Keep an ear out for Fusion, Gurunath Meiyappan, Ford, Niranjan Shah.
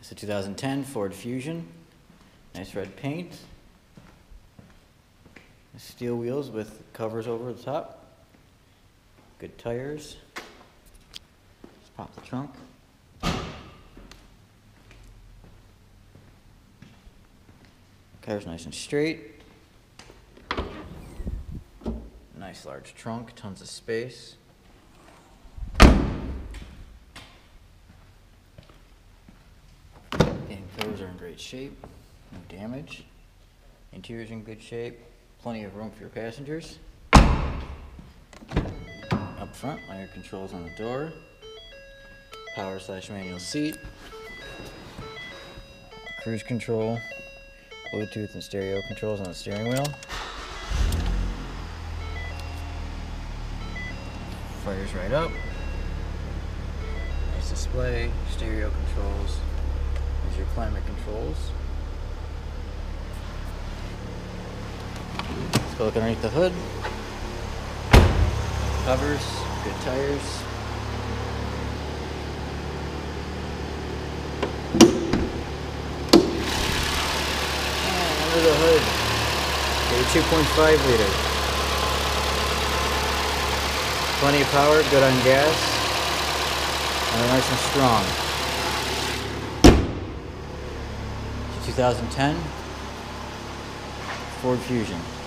It's a 2010 Ford Fusion. Nice red paint. Steel wheels with covers over the top. Good tires. Let's pop the trunk. Car's nice and straight. Nice large trunk, tons of space. And covers are in great shape, no damage. Interior's in good shape, plenty of room for your passengers. Up front, all your controls on the door. Power/manual seat. Cruise control, Bluetooth and stereo controls on the steering wheel. Fires right up. Nice display, stereo controls. There's your climate controls. Let's go look underneath the hood. Covers, good tires. And under the hood, a 2.5 liter. Plenty of power, good on gas, and nice and strong. 2010 Ford Fusion.